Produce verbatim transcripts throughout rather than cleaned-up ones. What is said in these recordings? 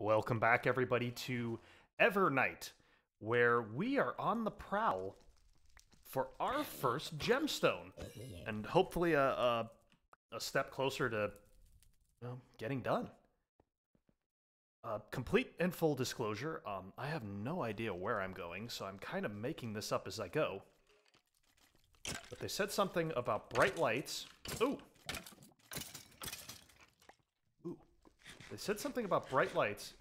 Welcome back, everybody, to Evernight, where we are on the prowl for our first gemstone, and hopefully a, a, a step closer to you know, getting done. Uh, complete and full disclosure, um, I have no idea where I'm going, so I'm kind of making this up as I go. But they said something about bright lights. Ooh! They said something about bright lights.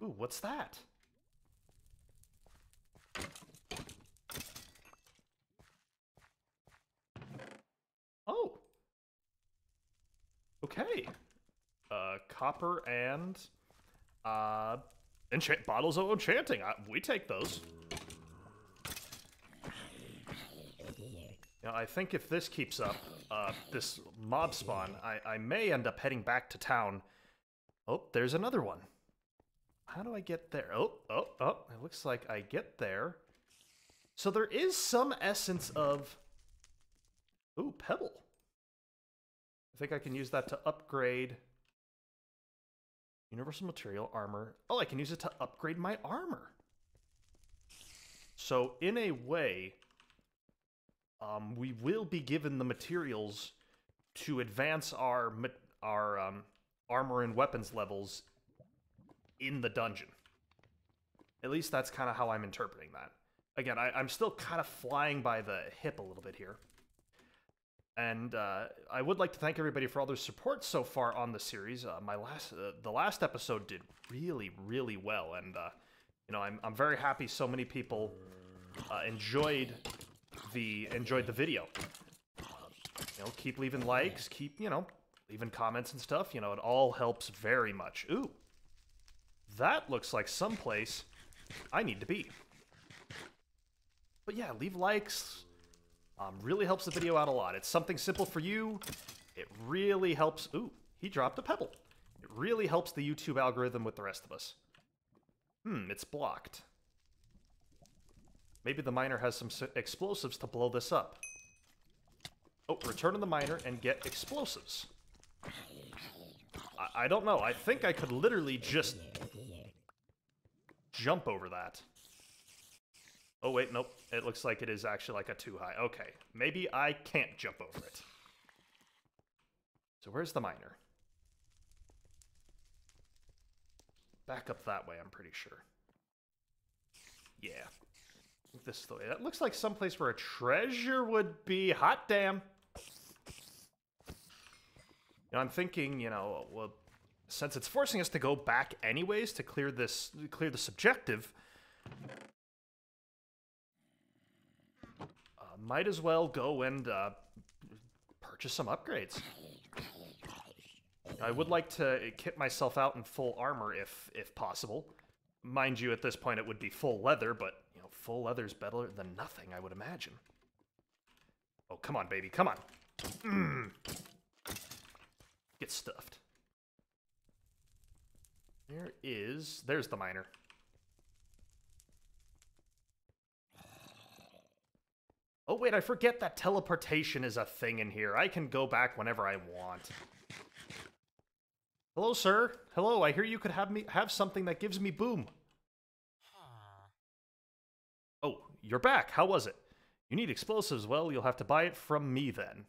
Ooh, what's that? Oh. Okay. Uh, copper and uh, enchant bottles of enchanting. I, we take those. Now, I think if this keeps up, uh, this mob spawn, I, I may end up heading back to town. Oh, there's another one. How do I get there? Oh, oh, oh, it looks like I get there. So there is some essence of... Ooh, pebble. I think I can use that to upgrade... Universal Material Armor. Oh, I can use it to upgrade my armor. So, in a way... Um, we will be given the materials to advance our our um, armor and weapons levels in the dungeon. At least that's kind of how I'm interpreting that. Again, I, I'm still kind of flying by the hip a little bit here. And uh, I would like to thank everybody for all their support so far on the series. Uh, my last uh, the last episode did really, really well, and uh, you know I'm I'm very happy so many people uh, enjoyed. The enjoyed the video. You know, keep leaving likes, keep, you know, leaving comments and stuff. You know, it all helps very much. Ooh. That looks like someplace I need to be. But yeah, leave likes. Um, really helps the video out a lot. It's something simple for you. It really helps. Ooh, he dropped a pebble. It really helps the YouTube algorithm with the rest of us. Hmm, it's blocked. Maybe the miner has some explosives to blow this up. Oh, return to the miner and get explosives. I, I don't know. I think I could literally just jump over that. Oh, wait, nope. It looks like it is actually like a too high. Okay, maybe I can't jump over it. So where's the miner? Back up that way, I'm pretty sure. Yeah. This is the way. That looks like someplace where a treasure would be. Hot damn. Now I'm thinking, you know, well, since it's forcing us to go back anyways to clear this, clear the subjective, uh, might as well go and uh, purchase some upgrades. I would like to kit myself out in full armor if, if possible. Mind you, at this point it would be full leather, but full leather's better than nothing, I would imagine. Oh, come on, baby, come on. Mm. Get stuffed. There is... There's the miner. Oh, wait, I forget that teleportation is a thing in here. I can go back whenever I want. Hello, sir. Hello, I hear you could have me have something that gives me boom. You're back. How was it? You need explosives. Well, you'll have to buy it from me then.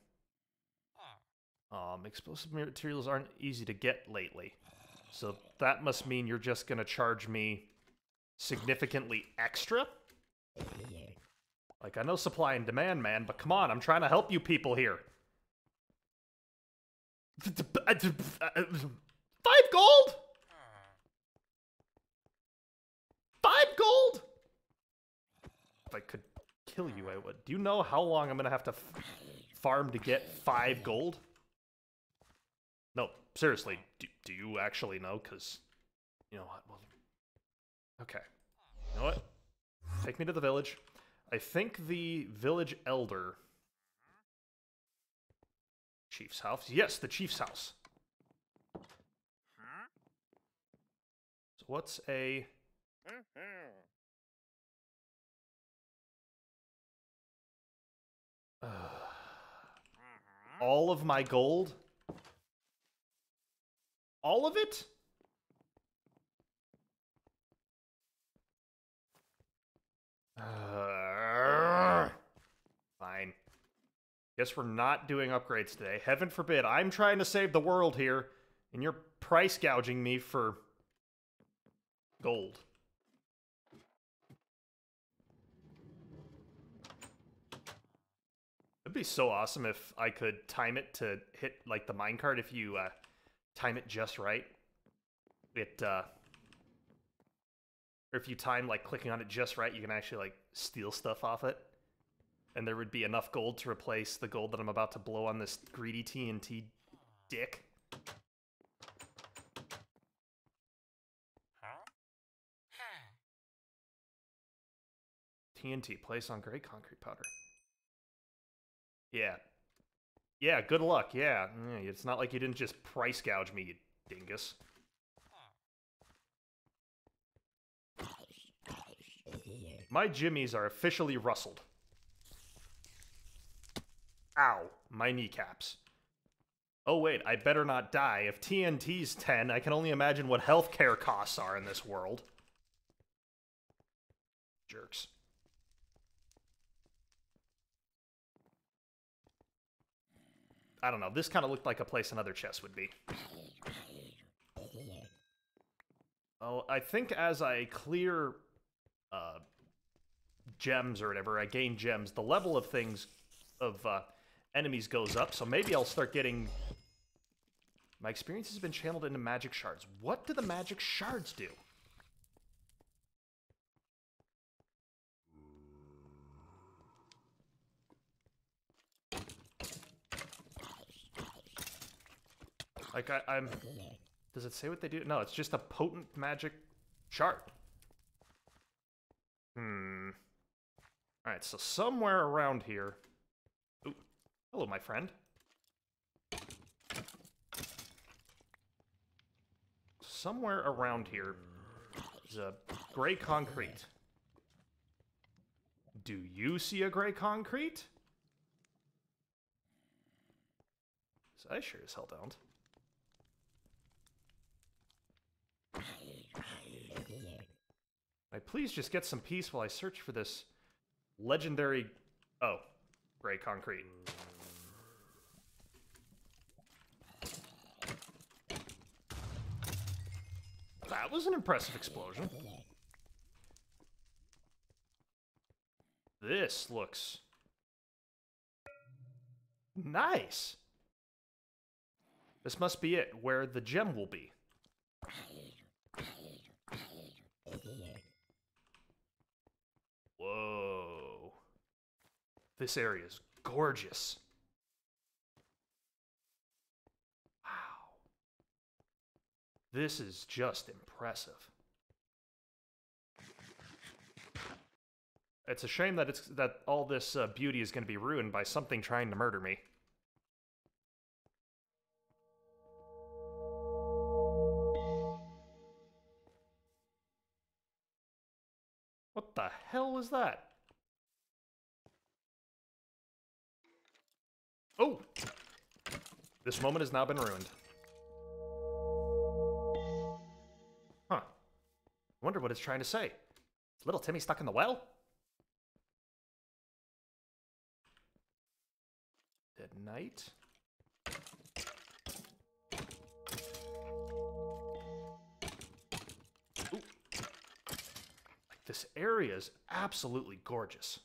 Um, explosive materials aren't easy to get lately. So that must mean you're just going to charge me significantly extra? Like, I know supply and demand, man, but come on, I'm trying to help you people here. Five gold? Five gold? If I could kill you, I would. Do you know how long I'm going to have to f farm to get five gold? No, seriously, do, do you actually know? Because, you know what? Well, okay. You know what? Take me to the village. I think the village elder... Chief's house? Yes, the chief's house. So what's a... Uh, all of my gold? All of it? Uh, fine. Guess we're not doing upgrades today. Heaven forbid. I'm trying to save the world here, and you're price gouging me for gold. It'd be so awesome if I could time it to hit, like, the minecart if you uh, time it just right. It, uh... Or if you time, like, clicking on it just right, you can actually, like, steal stuff off it. And there would be enough gold to replace the gold that I'm about to blow on this greedy T N T dick. T N T, place on gray concrete powder. Yeah. Yeah, good luck, yeah. It's not like you didn't just price gouge me, you dingus. My jimmies are officially rustled. Ow, my kneecaps. Oh wait, I better not die. If T N T's ten, I can only imagine what healthcare costs are in this world. Jerks. I don't know, this kind of looked like a place another chest would be. Oh, I think as I clear uh, gems or whatever, I gain gems, the level of things, of uh, enemies goes up, so maybe I'll start getting... My experience has been channeled into magic shards. What do the magic shards do? Like, I, I'm... Does it say what they do? No, it's just a potent magic shard. Hmm. Alright, so somewhere around here... Ooh. Hello, my friend. Somewhere around here is a gray concrete. Do you see a gray concrete? So I sure as hell don't. I please just get some peace while I search for this legendary... Oh, gray concrete. That was an impressive explosion. This looks... nice! This must be it, where the gem will be. Whoa. This area is gorgeous. Wow. This is just impressive. It's a shame that it's that all this uh, beauty is going to be ruined by something trying to murder me. What the hell was that? Oh! This moment has now been ruined. Huh. I wonder what it's trying to say. Is little Timmy stuck in the well? Dead night. This area is absolutely gorgeous.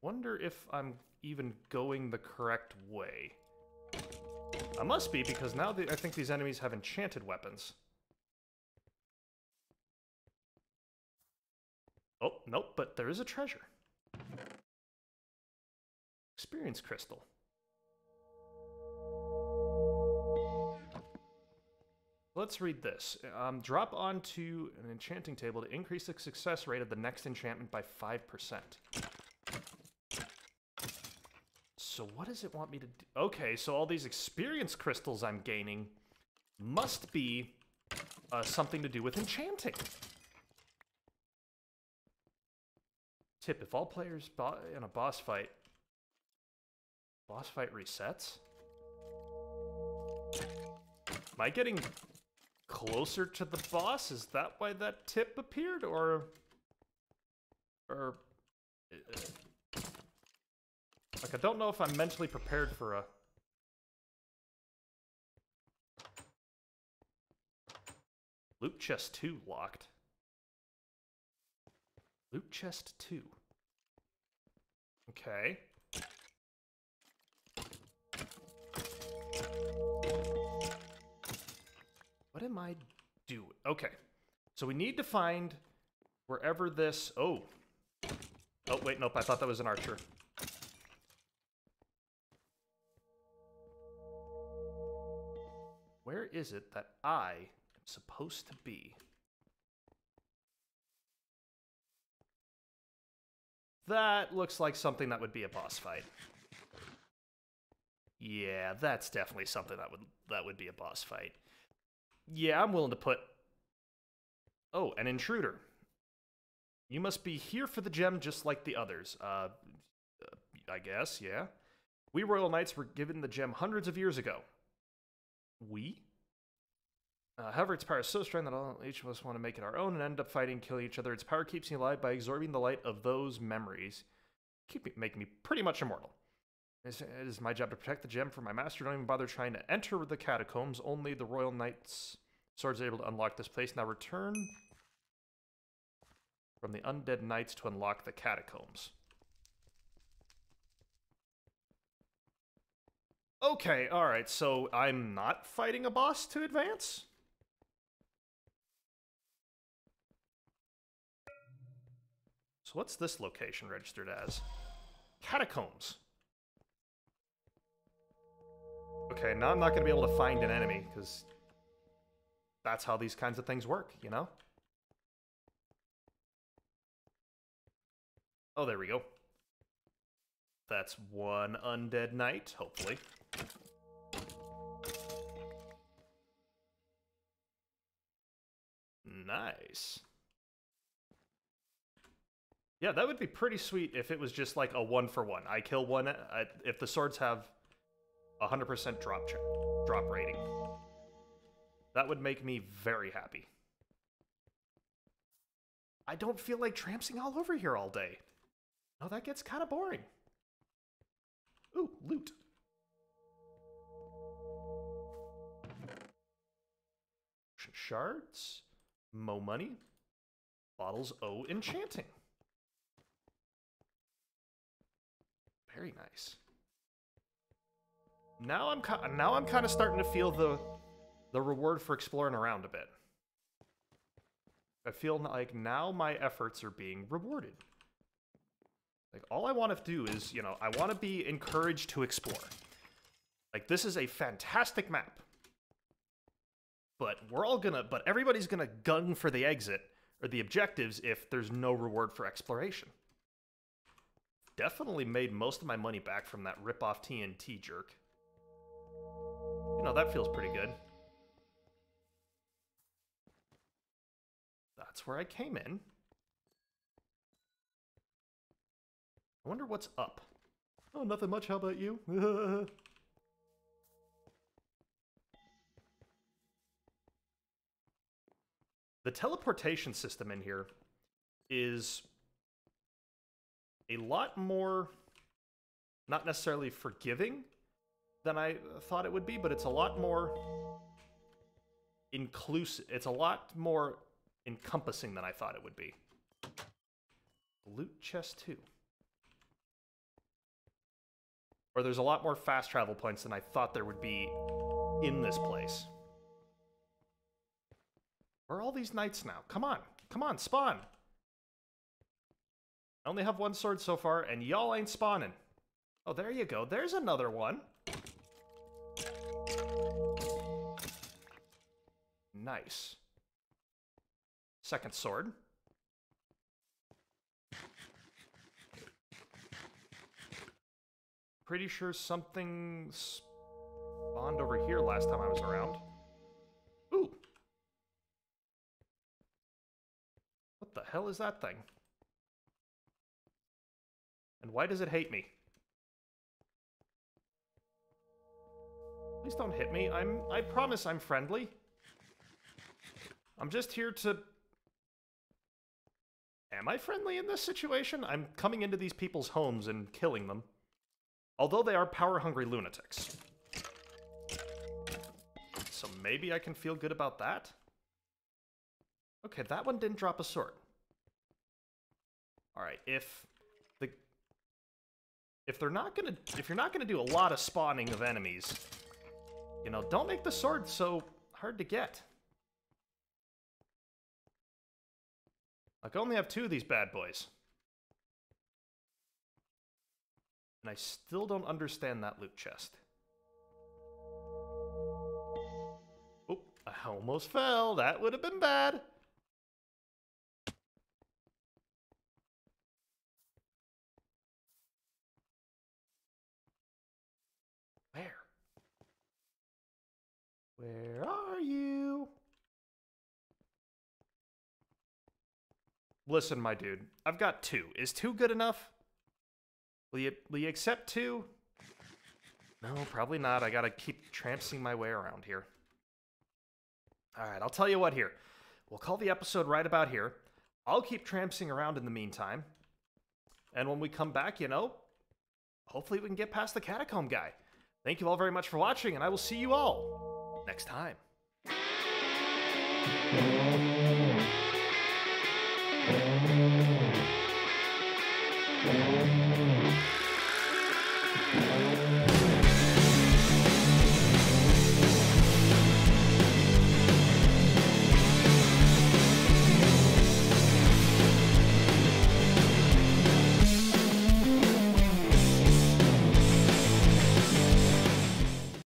Wonder if I'm even going the correct way. I must be, because now the, I think these enemies have enchanted weapons. Oh, nope, but there is a treasure. Experience crystal. Let's read this. Um, drop onto an enchanting table to increase the success rate of the next enchantment by five percent. So what does it want me to do? Okay, so all these experience crystals I'm gaining must be uh, something to do with enchanting. Tip, if all players bo- in a boss fight... Boss fight resets? Am I getting... closer to the boss? Is that why that tip appeared? Or... Or... Like, I don't know if I'm mentally prepared for a... Loot chest two locked. Loot chest two. Okay. What am I doing? Okay. So we need to find wherever this... Oh. Oh, wait, nope. I thought that was an archer. Where is it that I am supposed to be? That looks like something that would be a boss fight. Yeah, that's definitely something that would that would be a boss fight. Yeah, I'm willing to put... Oh, an intruder. You must be here for the gem just like the others. Uh, I guess, yeah. We royal knights were given the gem hundreds of years ago. We? Uh, however, its power is so strong that all each of us want to make it our own and end up fighting, killing each other. Its power keeps me alive by absorbing the light of those memories. Keep me, making me pretty much immortal. It is my job to protect the gem from my master. Don't even bother trying to enter the catacombs. Only the royal knights' swords are able to unlock this place. Now return from the undead knights to unlock the catacombs. Okay, all right. So I'm not fighting a boss to advance? So what's this location registered as? Catacombs. Okay, now I'm not going to be able to find an enemy, because that's how these kinds of things work, you know? Oh, there we go. That's one undead knight, hopefully. Nice. Yeah, that would be pretty sweet if it was just like a one-for-one. I kill one, I, if the swords have... one hundred percent drop check, drop rating. That would make me very happy. I don't feel like trampsing all over here all day. No, that gets kind of boring. Ooh, loot. Shards, mo money, bottles o enchanting. Very nice. Now I'm now I'm kind of starting to feel the the reward for exploring around a bit. I feel like now my efforts are being rewarded. Like all I want to do is, you know, I want to be encouraged to explore. Like this is a fantastic map. But we're all gonna but everybody's gonna gung for the exit or the objectives if there's no reward for exploration. Definitely made most of my money back from that rip-off T N T jerk. You know, that feels pretty good. That's where I came in. I wonder what's up. Oh, nothing much. How about you? The teleportation system in here is a lot more, not necessarily forgiving, than I thought it would be, but it's a lot more inclusive. It's a lot more encompassing than I thought it would be. Loot chest two. Or there's a lot more fast travel points than I thought there would be in this place. Where are all these knights now? Come on. Come on, spawn. I only have one sword so far, and y'all ain't spawning. Oh, there you go. There's another one. Nice. Second sword. Pretty sure something spawned over here last time I was around. Ooh. What the hell is that thing? And why does it hate me? Please don't hit me. I'm I promise I'm friendly. I'm just here to... Am I friendly in this situation? I'm coming into these people's homes and killing them. Although they are power-hungry lunatics. So maybe I can feel good about that? Okay, that one didn't drop a sword. Alright, if... the If they're not gonna... If you're not gonna do a lot of spawning of enemies... You know, don't make the sword so hard to get. I can only have two of these bad boys. And I still don't understand that loot chest. Oh, I almost fell. That would have been bad. Where? Where are you? Listen, my dude, I've got two. Is two good enough? Will you, will you accept two? No, probably not. I gotta keep tramping my way around here. Alright, I'll tell you what here. We'll call the episode right about here. I'll keep tramping around in the meantime. And when we come back, you know, hopefully we can get past the catacomb guy. Thank you all very much for watching, and I will see you all next time. Thank you.